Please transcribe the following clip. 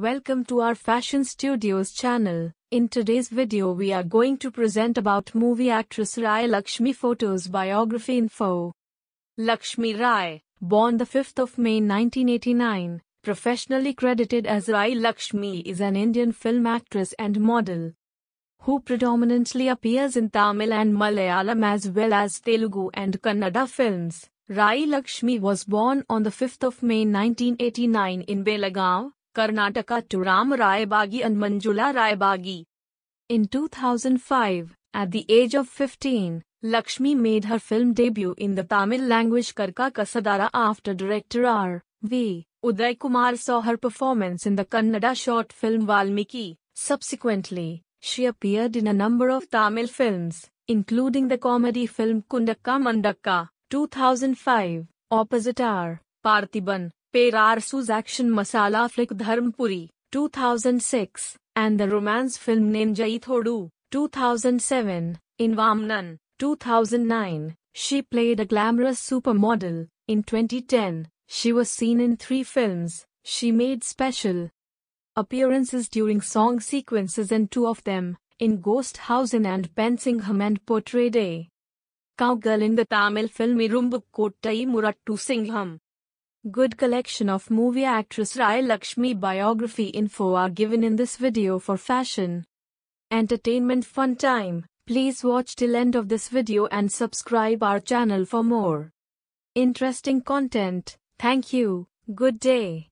Welcome to our Fashion Studios channel. In today's video we are going to present about movie actress Rai Lakshmi photos biography info. Lakshmi Rai, born the 5th of May 1989, professionally credited as Rai Lakshmi, is an Indian film actress and model who predominantly appears in Tamil and Malayalam as well as Telugu and Kannada films. Rai Lakshmi was born on the 5th of May 1989 in Belagavi, Karnataka to Ram Raya Bagi and Manjula Raya Bagi. In 2005, at the age of 15, Lakshmi made her film debut in the Tamil language Karka Kasadara after director R. V. Uday Kumar saw her performance in the Kannada short film Valmiki. Subsequently, she appeared in a number of Tamil films, including the comedy film Kundakka Mandakka, 2005, opposite R. Parthiban, Perarsu's action masala flick Dharmpuri, 2006, and the romance film Nenjai Thodu, 2007, in Vamanan, 2009, she played a glamorous supermodel. In 2010, she was seen in 3 films. She made special appearances during song sequences in 2 of them, in Ghost House and Pensingham, and portrayed a cowgirl in the Tamil film Irumbukkottai Murattu Singham. Good collection of movie actress Rai Lakshmi biography info are given in this video for fashion, entertainment, fun time. Please watch till end of this video and subscribe our channel for more interesting content. Thank you. Good day.